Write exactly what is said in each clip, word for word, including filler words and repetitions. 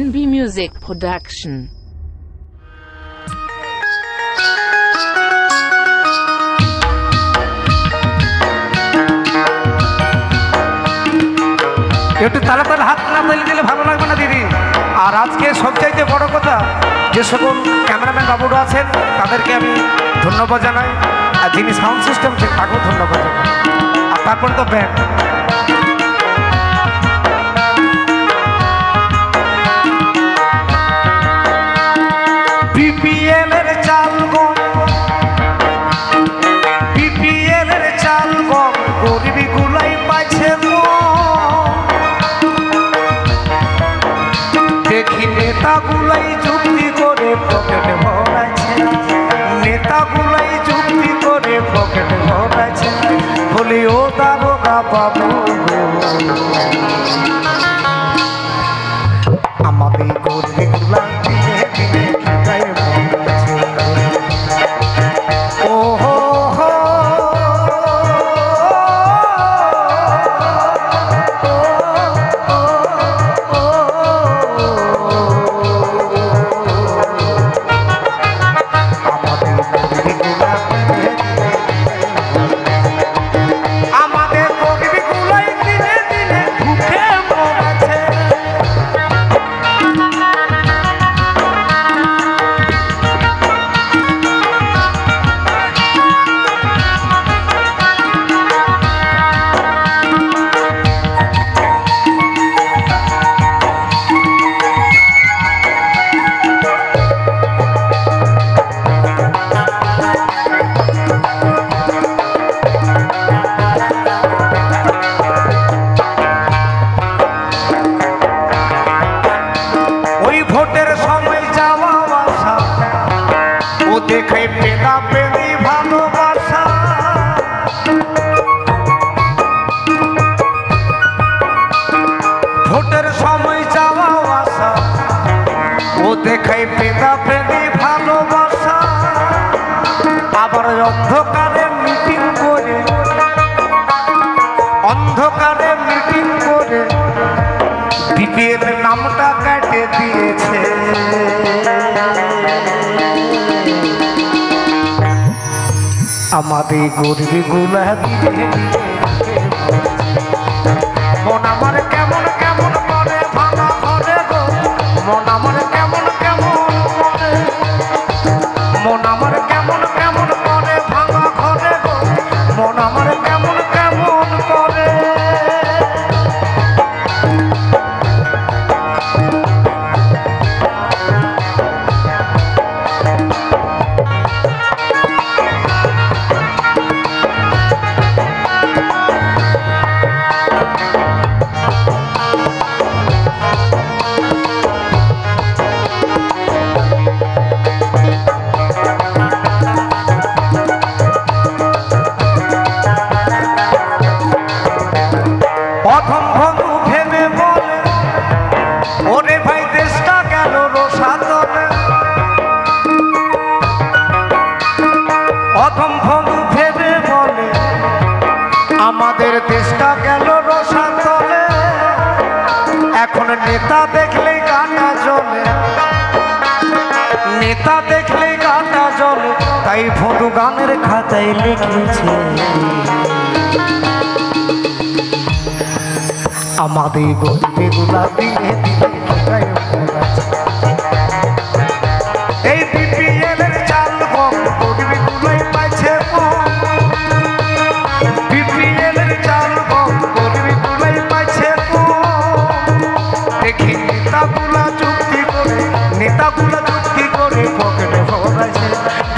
N B Music Production. একটু তালে তালে হাত না তালে দিলে ভালো লাগবে না দিদি। আর আজকে সবচাইতে বড় কথা, যে সকল ক্যামেরাম্যান বাবুরা আছেন তাদেরকে আমি ধন্যবাদ জানাই, আর যিনি সাউন্ড সিস্টেম ছিল তাকেও ধন্যবাদ জানাই, আর তারপরে তো ব্যান্ড। আমাদের গরিবি গুলা মন আমার কেমন কেমন করে ভাঙা ঘরে গো, মন আমার কেমন কেমন করে, মন আমার কেমন কেমন করে ভাঙা ঘরে গো, মন আমার কেমন কেমন করে। এখন নেতা দেখলে গাটা জ্বলে, নেতা দেখলে গাটা জ্বলে, তাই ভোঁদু গানের খাতায় লিখেছে আমাদের গল্পে গুলা দিয়ে দিয়ে। এই বিপিএল এর চাল গম গরিবি গুলাই পাইছে, বিপিএল এর চাল গম গরিবি গুলাই পাইছে। দেখি নেতাগুলা চুক্তি করে, নেতাগুলা চুক্তি করে পকেটে ভরাইছে,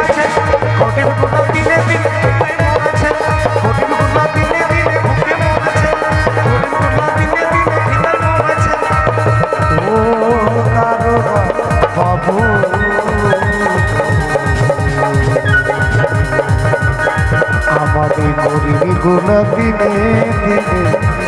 मरछे, कोटी टुला दिने दिने भूखे मरछे, कोटी टुला दिने दिने भूखे मरछे, कोटी टुला दिने दिने भीतर मरछे। ओ दारोगा गुना दिने दिने।